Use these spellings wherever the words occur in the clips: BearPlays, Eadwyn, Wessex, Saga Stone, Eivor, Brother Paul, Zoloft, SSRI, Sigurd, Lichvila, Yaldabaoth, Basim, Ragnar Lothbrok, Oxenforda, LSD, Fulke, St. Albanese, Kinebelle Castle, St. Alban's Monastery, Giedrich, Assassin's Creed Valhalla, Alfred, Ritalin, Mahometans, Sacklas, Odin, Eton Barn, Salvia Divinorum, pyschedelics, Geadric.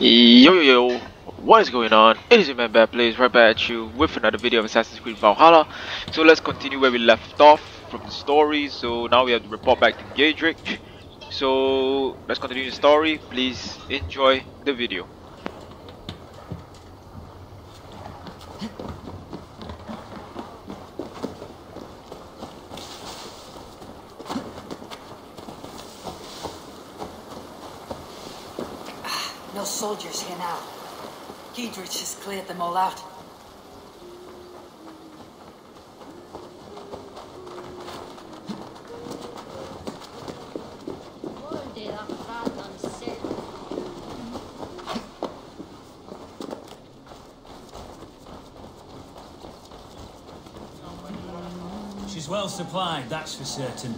Yo yo yo, what is going on? It is your man BearPlays right back at you with another video of Assassin's Creed Valhalla. So let's continue where we left off from the story. So now we have to report back to Geadric. So let's continue the story. Please enjoy the video. No soldiers here now. Giedrich has cleared them all out. She's well supplied, that's for certain.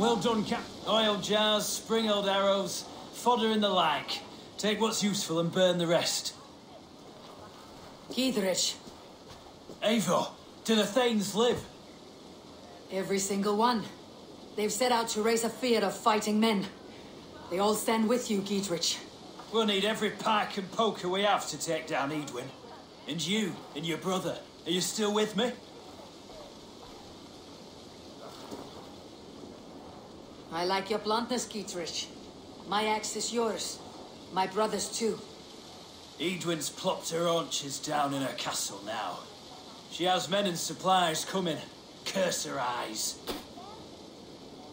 Well done, Cap. Oil jars, spring-old arrows, fodder and the like. Take what's useful and burn the rest. Giedrich. Eivor, do the Thanes live? Every single one. They've set out to raise a fear of fighting men. They all stand with you, Giedrich. We'll need every pike and poker we have to take down Eadwyn. And you, and your brother. Are you still with me? I like your bluntness, Giedrich. My axe is yours. My brothers, too. Eadwyn's plopped her haunches down in her castle now. She has men and supplies coming. Curse her eyes.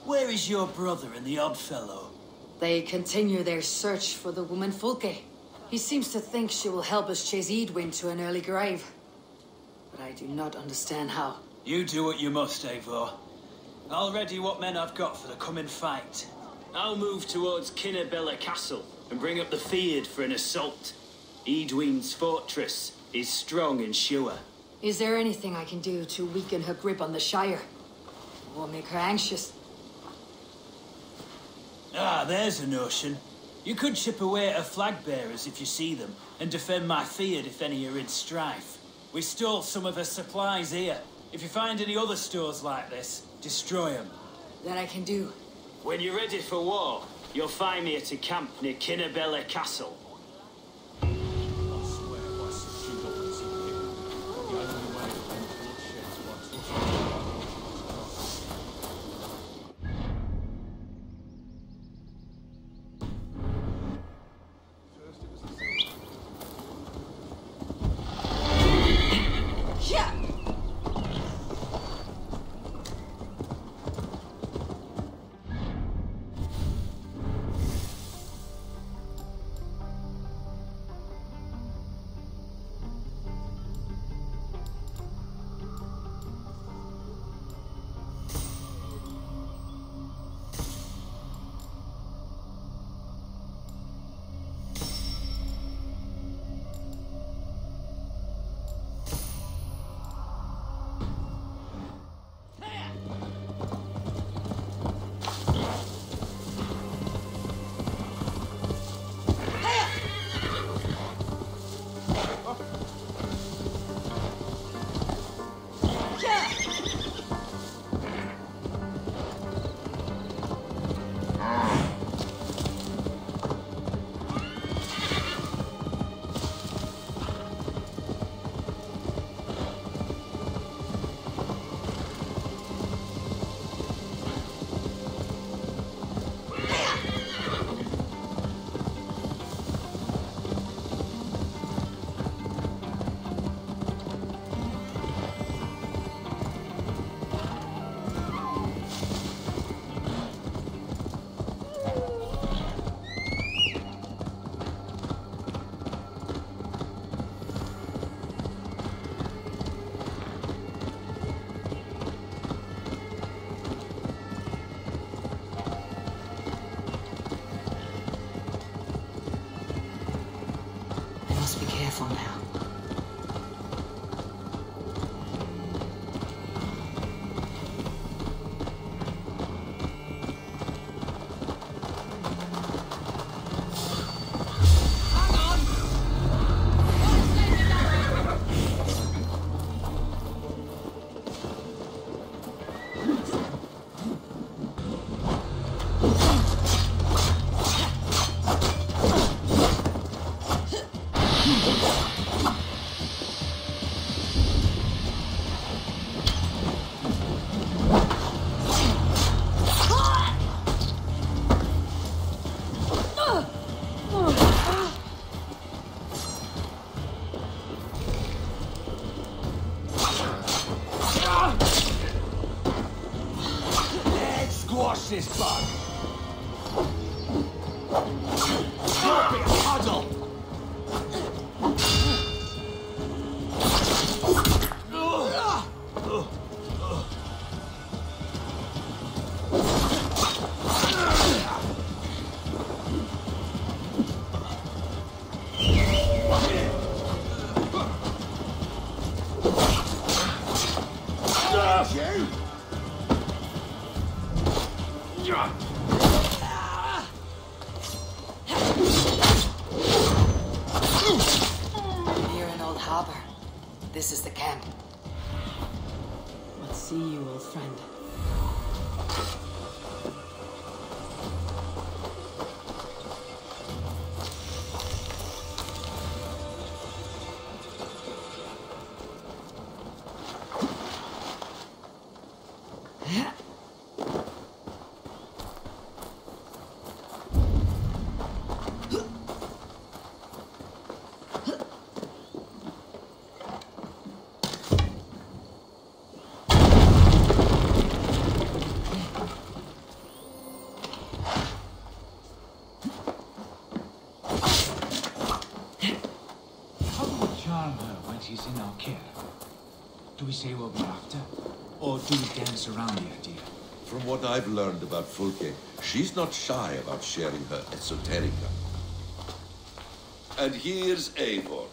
Where is your brother and the odd fellow? They continue their search for the woman Fulke. He seems to think she will help us chase Eadwyn to an early grave. But I do not understand how. You do what you must, Eivor. I'll ready what men I've got for the coming fight. I'll move towards Kinebelle Castle and bring up the feared for an assault. Eadwyn's fortress is strong and sure. Is there anything I can do to weaken her grip on the Shire? Or make her anxious? Ah, there's a notion. You could chip away at her flag bearers if you see them, and defend my feared if any are in strife. We stole some of her supplies here. If you find any other stores like this, destroy them. That I can do. When you're ready for war, you'll find me at a camp near Kinebelle Castle. this bug? Stop it, puddle! Say what we're after, or do we dance around the idea? From what I've learned about Fulke, she's not shy about sharing her esoterica. And here's Eivor.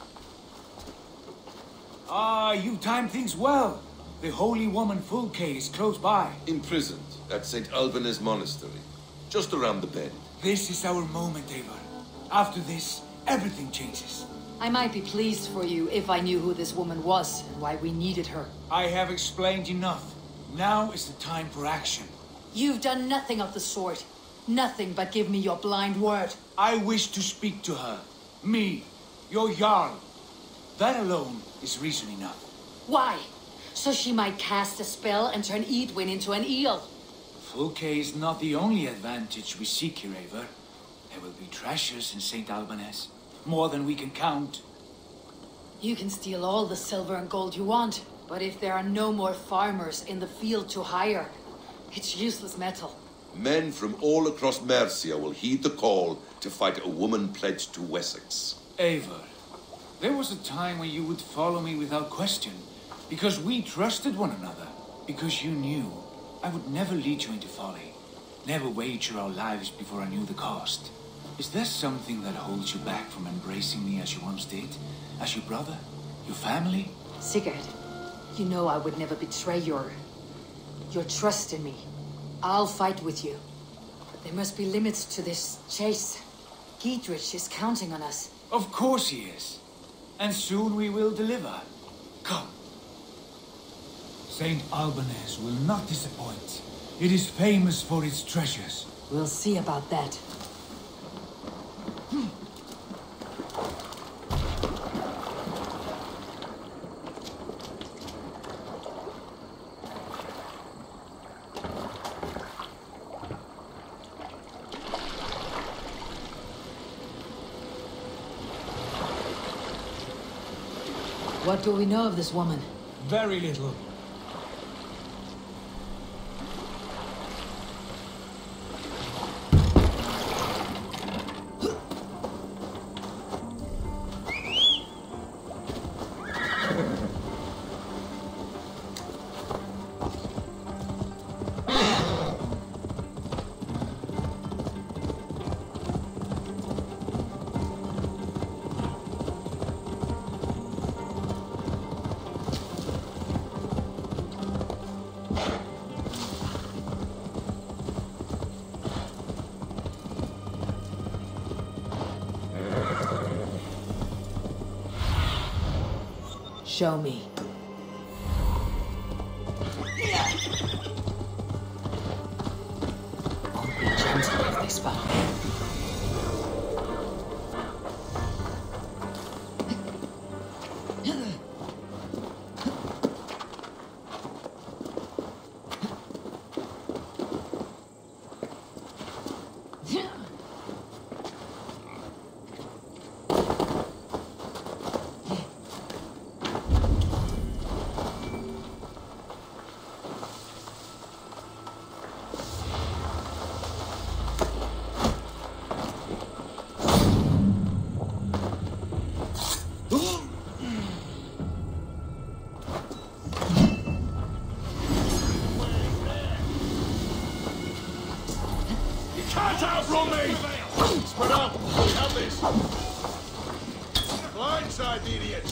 Ah, you timed things well. The holy woman Fulke is close by. Imprisoned at St. Alban's Monastery, just around the bend. This is our moment, Eivor. After this, everything changes. I might be pleased for you if I knew who this woman was and why we needed her. I have explained enough. Now is the time for action. You've done nothing of the sort. Nothing but give me your blind word. I wish to speak to her. Me, your Jarl. That alone is reason enough. Why? So she might cast a spell and turn Eadwyn into an eel. Fulke is not the only advantage we seek here, Eivor. There will be treasures in St. Albanese. More than we can count. You can steal all the silver and gold you want, but if there are no more farmers in the field to hire, it's useless metal. Men from all across Mercia will heed the call to fight a woman pledged to Wessex. Eivor, there was a time when you would follow me without question, because we trusted one another, because you knew I would never lead you into folly, never wager our lives before I knew the cost. Is there something that holds you back from embracing me as you once did? As your brother? Your family? Sigurd, you know I would never betray your trust in me. I'll fight with you. But there must be limits to this chase. Giedrich is counting on us. Of course he is. And soon we will deliver. Come. St. Albanese will not disappoint. It is famous for its treasures. We'll see about that. What do we know of this woman? Very little. Show me. place! Blindside, idiot!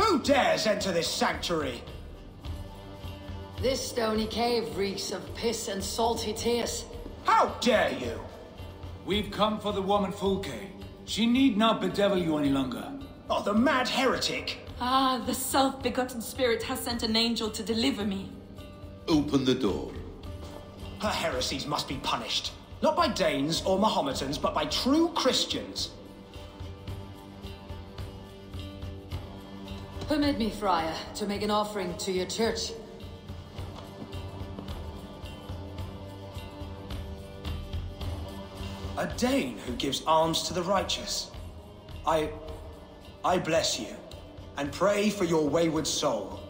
Who dares enter this sanctuary? This stony cave reeks of piss and salty tears. How dare you! We've come for the woman Fulke. She need not bedevil you any longer. Oh, the mad heretic! Ah, the self-begotten spirit has sent an angel to deliver me. Open the door. Her heresies must be punished. Not by Danes or Mahometans, but by true Christians. Permit me, friar, to make an offering to your church. A Dane who gives alms to the righteous. I bless you, and pray for your wayward soul.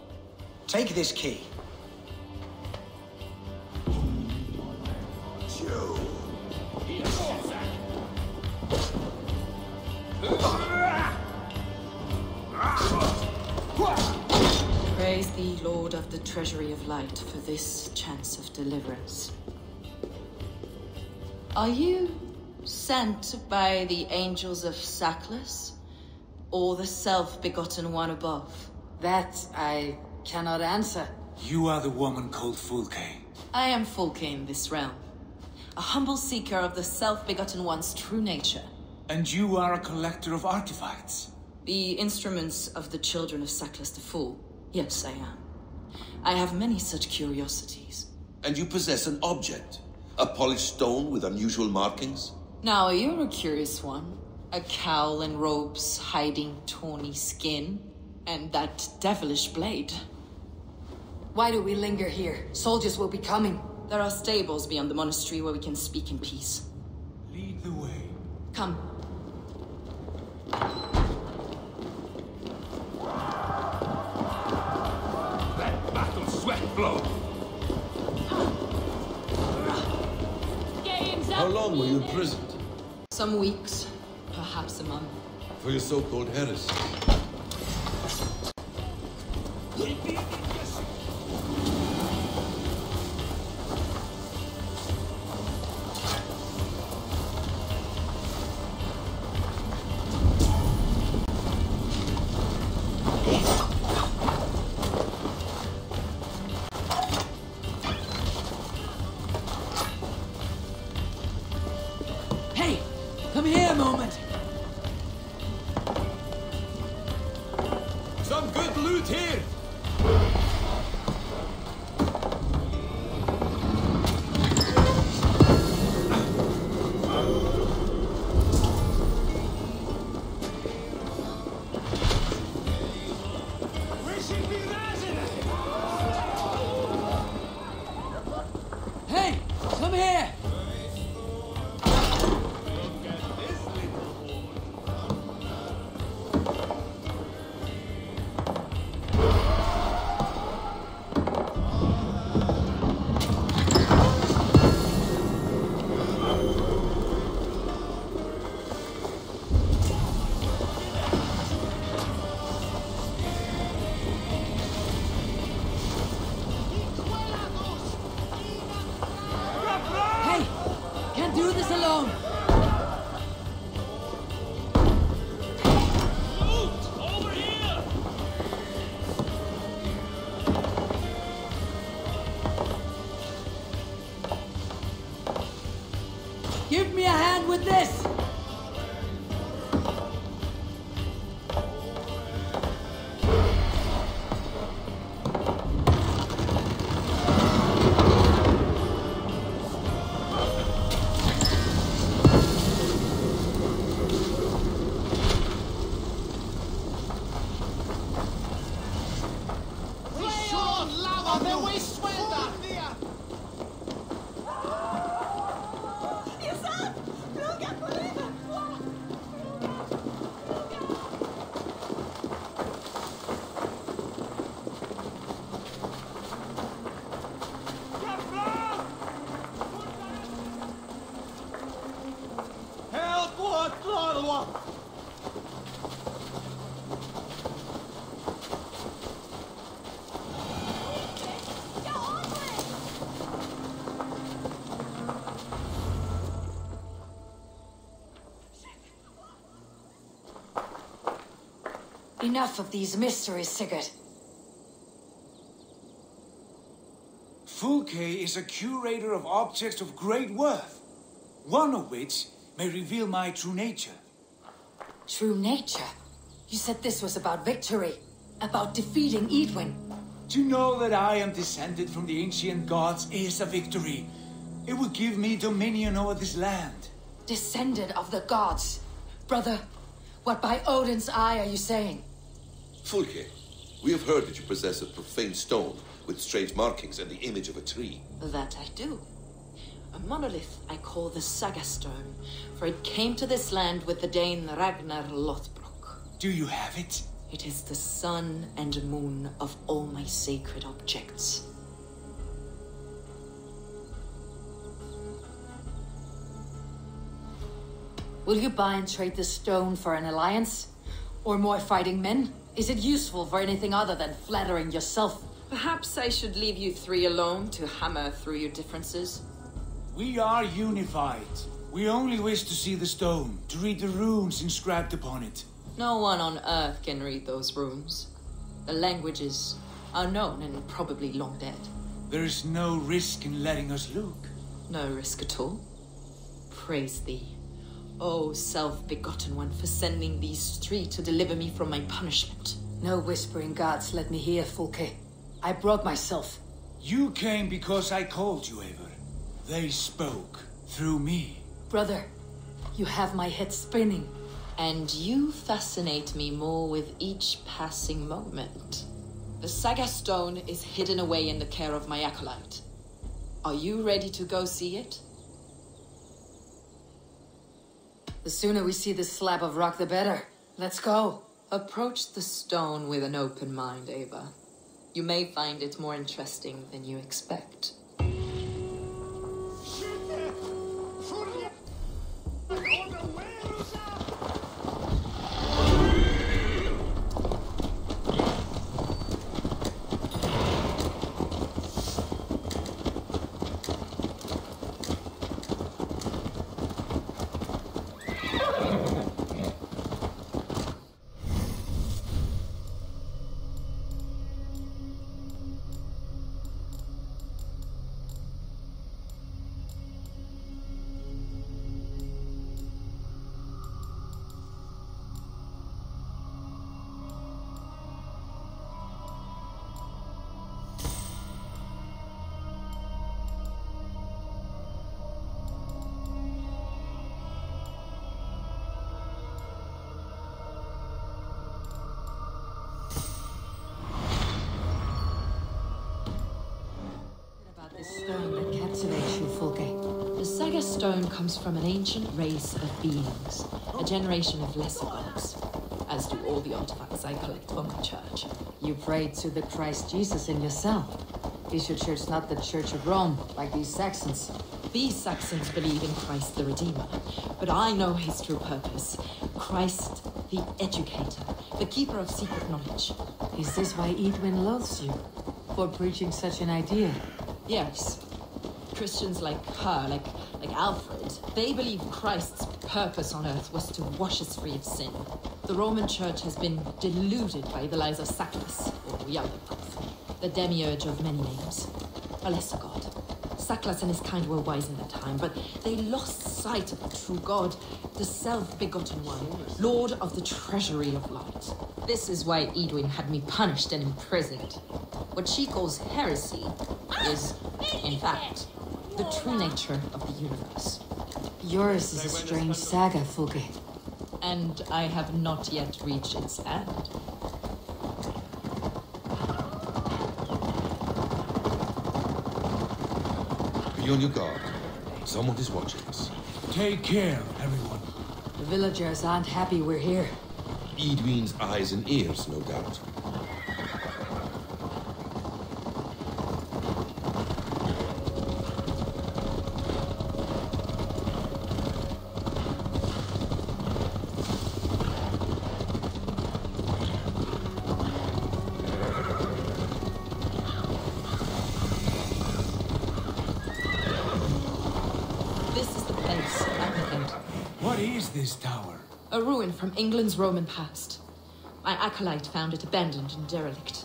Take this key. Praise thee, Lord of the Treasury of Light, for this chance of deliverance. Are you sent by the angels of Sacklas, or the self-begotten one above? That I cannot answer. You are the woman called Fulke. I am Fulke in this realm, a humble seeker of the self-begotten one's true nature. And you are a collector of artifacts? The instruments of the children of Sacklas the Fool. Yes, I am. I have many such curiosities. And you possess an object? A polished stone with unusual markings? Now, you're a curious one. A cowl and robes hiding tawny skin, and that devilish blade. Why do we linger here? Soldiers will be coming. There are stables beyond the monastery where we can speak in peace. Lead the way. Come. Let battle sweat flow. How long were you imprisoned? Some weeks. Perhaps a month. For your so-called heresy. Hey! Come here a moment! Some good loot here! Hey! Come here! Give me a hand with this! Enough of these mysteries, Sigurd. Fulke is a curator of objects of great worth, one of which may reveal my true nature. True nature? You said this was about victory, about defeating Eadwyn. To know that I am descended from the ancient gods is a victory. It would give me dominion over this land. Descended of the gods? Brother, what by Odin's eye are you saying? Fulke, we have heard that you possess a profane stone with strange markings and the image of a tree. That I do. A monolith I call the Saga Stone, for it came to this land with the Dane Ragnar Lothbrok. Do you have it? It is the sun and moon of all my sacred objects. Will you buy and trade this stone for an alliance? Or more fighting men? Is it useful for anything other than flattering yourself? Perhaps I should leave you three alone to hammer through your differences. We are unified. We only wish to see the stone, to read the runes inscribed upon it. No one on Earth can read those runes. The languages are known and probably long dead. There is no risk in letting us look. No risk at all. Praise thee, O self-begotten one, for sending these three to deliver me from my punishment. No whispering gods let me hear, Fulke. I brought myself. You came because I called you, Eivor. They spoke through me. Brother, you have my head spinning. And you fascinate me more with each passing moment. The Saga Stone is hidden away in the care of my acolyte. Are you ready to go see it? The sooner we see this slab of rock, the better. Let's go. Approach the stone with an open mind, Eivor. You may find it more interesting than you expect. The stone comes from an ancient race of beings, a generation of lesser gods, as do all the artifacts I collect for my church. You pray to the Christ Jesus in yourself. Is your church not the Church of Rome, like these Saxons? These Saxons believe in Christ the Redeemer, but I know his true purpose. Christ the Educator, the keeper of secret knowledge. Is this why Eadwyn loathes you, for preaching such an idea? Yes. Christians like her, like Alfred, they believe Christ's purpose on Earth was to wash us free of sin. The Roman Church has been deluded by the lies of Sacklas, or Yaldabaoth, the demiurge of many names, a lesser god. Sacklas and his kind were wise in their time, but they lost sight of the true God, the self-begotten one, Lord of the Treasury of Light. This is why Eadwyn had me punished and imprisoned. What she calls heresy is, in fact, the true nature of the universe. Yours is a strange saga, Fulke. And I have not yet reached its end. Be on your guard. Someone is watching us. Take care, everyone. The villagers aren't happy we're here. Eadwyn's eyes and ears, no doubt. A ruin from England's Roman past. My acolyte found it abandoned and derelict.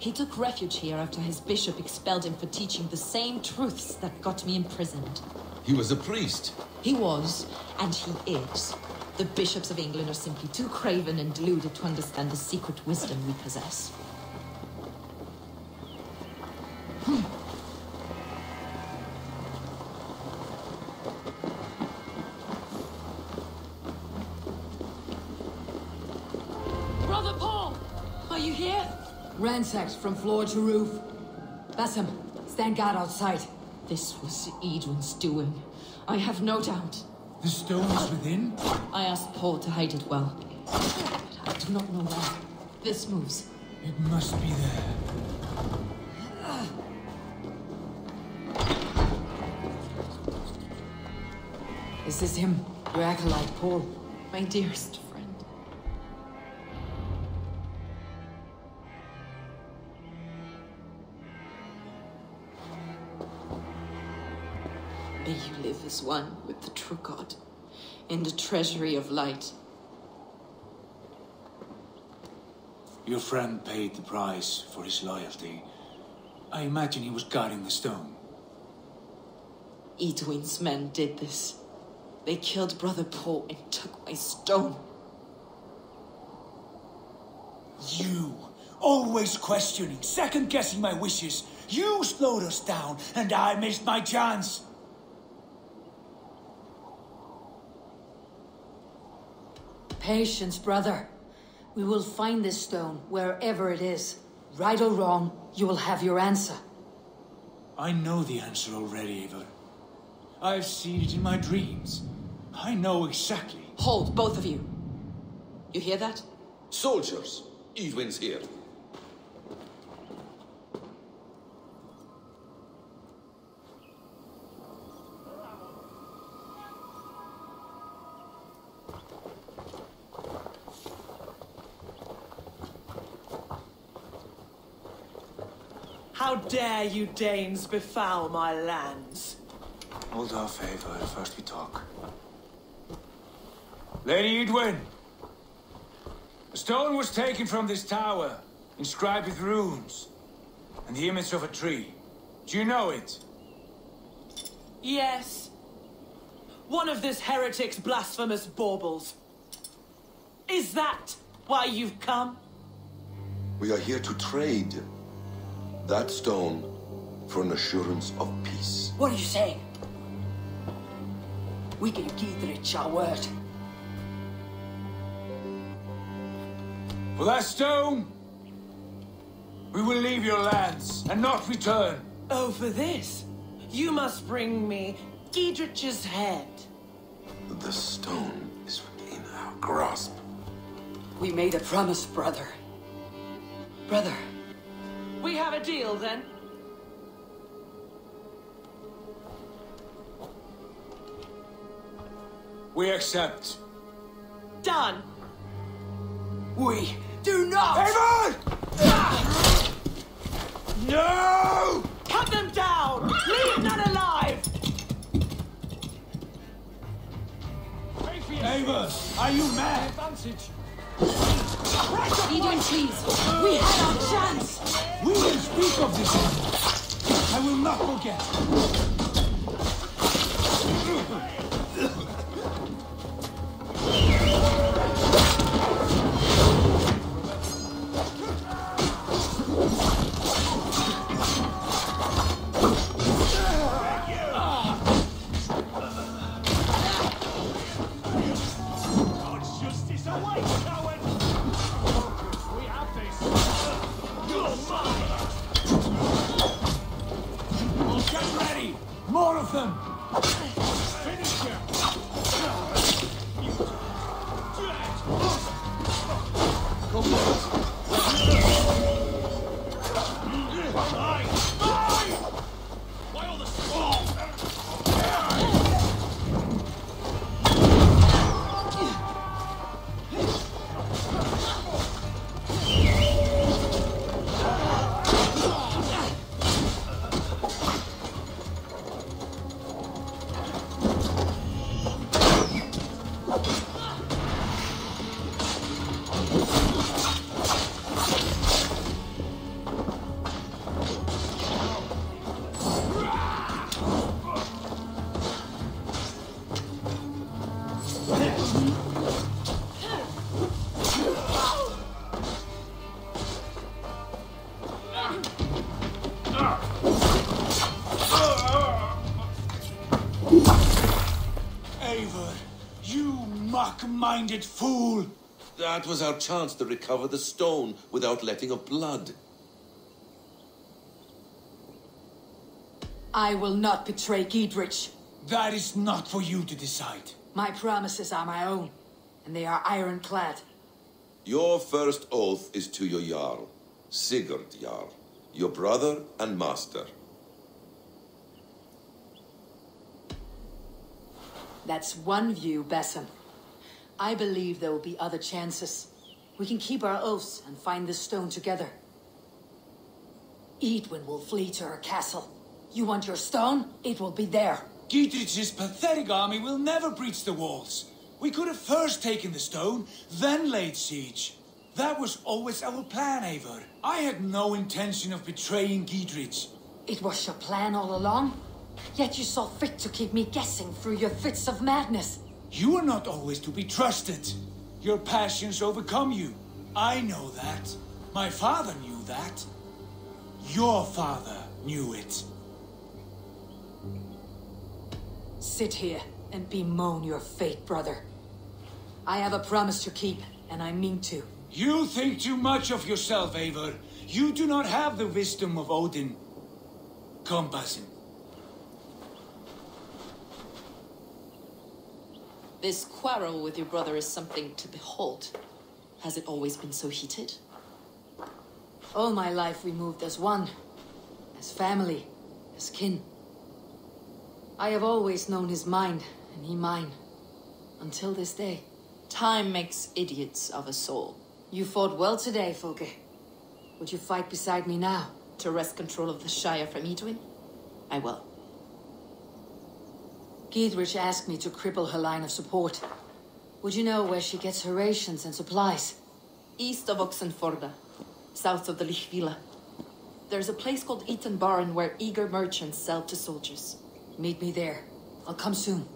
He took refuge here after his bishop expelled him for teaching the same truths that got me imprisoned. He was a priest. He was, and he is. The bishops of England are simply too craven and deluded to understand the secret wisdom we possess. Brother Paul! Are you here? Ransacked from floor to roof. Basim, stand guard outside. This was Eadwyn's doing. I have no doubt. The stone is within? I asked Paul to hide it well, but I do not know why. This moves. It must be there. Is this him, your acolyte, Paul? My dearest friend. May you live as one with the true God, in the treasury of light. Your friend paid the price for his loyalty. I imagine he was guarding the stone. Eadwyn's men did this. They killed Brother Paul and took my stone. You, always questioning, second-guessing my wishes. You slowed us down, and I missed my chance. Patience, brother. We will find this stone, wherever it is. Right or wrong, you will have your answer. I know the answer already, Eivor. I've seen it in my dreams. I know exactly. Hold, both of you. You hear that? Soldiers! Eadwyn's here. How dare you Danes befoul my lands? Hold our favor, first we talk. Lady Eadwyn! A stone was taken from this tower, inscribed with runes, and the image of a tree. Do you know it? Yes. One of this heretic's blasphemous baubles. Is that why you've come? We are here to trade. That stone for an assurance of peace. What are you saying? We gave Giedrich our word. For that stone, we will leave your lands and not return. Oh, for this, you must bring me Giedrich's head. The stone is within our grasp. We made a promise, brother. Brother. We have a deal, then. We accept. Done. We do not... Eivor! Ah! No! Cut them down! Leave none alive! Eivor, are you mad? Eadwyn, please. We had our chance. We will speak of this. I will not forget. God's justice awaits. More of them! Finish him! Come on! Why all the swarm? mock-minded fool! That was our chance to recover the stone without letting of blood. I will not betray Giedrich. That is not for you to decide. My promises are my own, and they are ironclad. Your first oath is to your Jarl, Sigurd Jarl, your brother and master. That's one view, Basim. I believe there will be other chances. We can keep our oaths and find this stone together. Eadwyn will flee to her castle. You want your stone? It will be there. Giedrich's pathetic army will never breach the walls. We could have first taken the stone, then laid siege. That was always our plan, Eivor. I had no intention of betraying Giedrich. It was your plan all along? Yet you saw fit to keep me guessing through your fits of madness. You are not always to be trusted. Your passions overcome you. I know that. My father knew that. Your father knew it. Sit here and bemoan your fate, brother. I have a promise to keep, and I mean to. You think too much of yourself, Eivor. You do not have the wisdom of Odin. Come, Basim. This quarrel with your brother is something to behold. Has it always been so heated? All my life we moved as one. As family. As kin. I have always known his mind, and he mine. Until this day. Time makes idiots of us all. You fought well today, Fulke. Would you fight beside me now? To wrest control of the Shire from Eadwyn? I will. Giedrich asked me to cripple her line of support. Would you know where she gets her rations and supplies? East of Oxenforda, south of the Lichvila. There's a place called Eton Barn where eager merchants sell to soldiers. Meet me there. I'll come soon.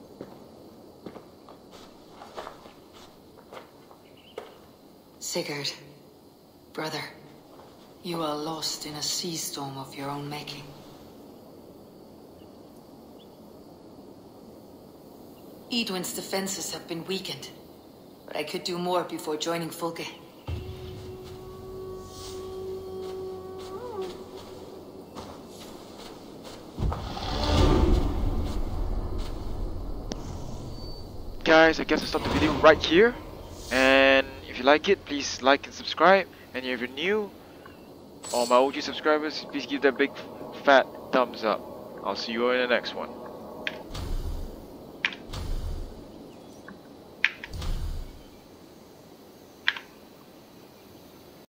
Sigurd, brother, you are lost in a sea storm of your own making. Eadwyn's defenses have been weakened, but I could do more before joining Fulke. Guys, I guess I'll stop the video right here, and if you like it, please like and subscribe, and if you're new, all my OG subscribers, please give that big fat thumbs up. I'll see you in the next one.